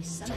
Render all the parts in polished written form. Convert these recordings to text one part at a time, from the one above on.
a summoner.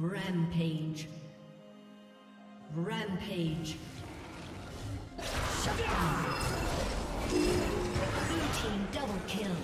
Rampage. Rampage. Shut down. Blue team double kill.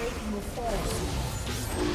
Satan will fall soon.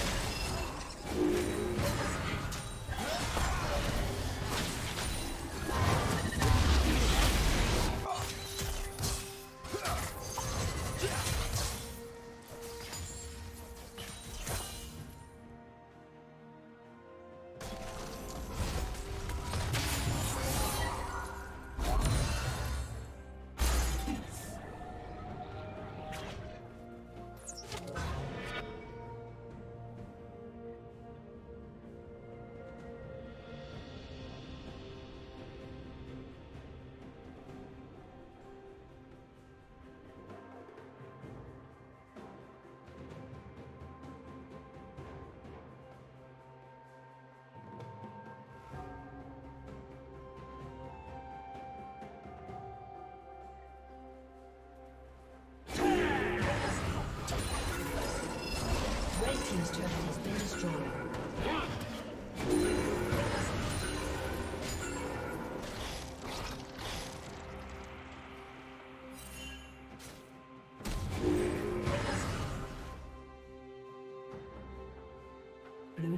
Blue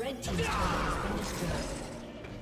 Red team's turret has been destroyed.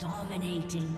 Dominating.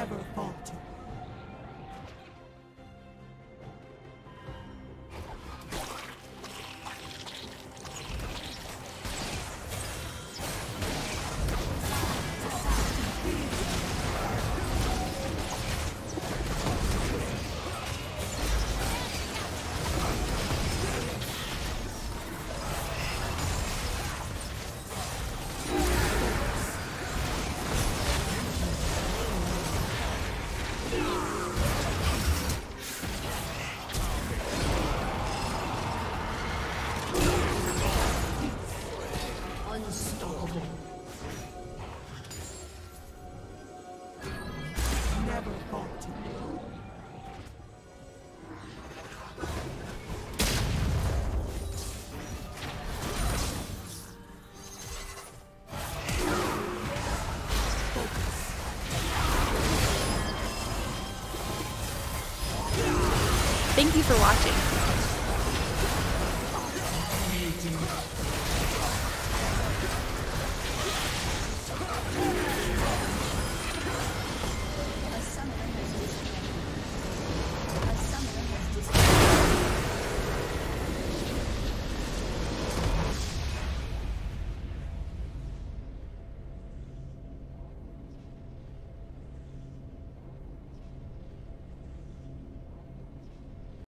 never falter. Thank you for watching.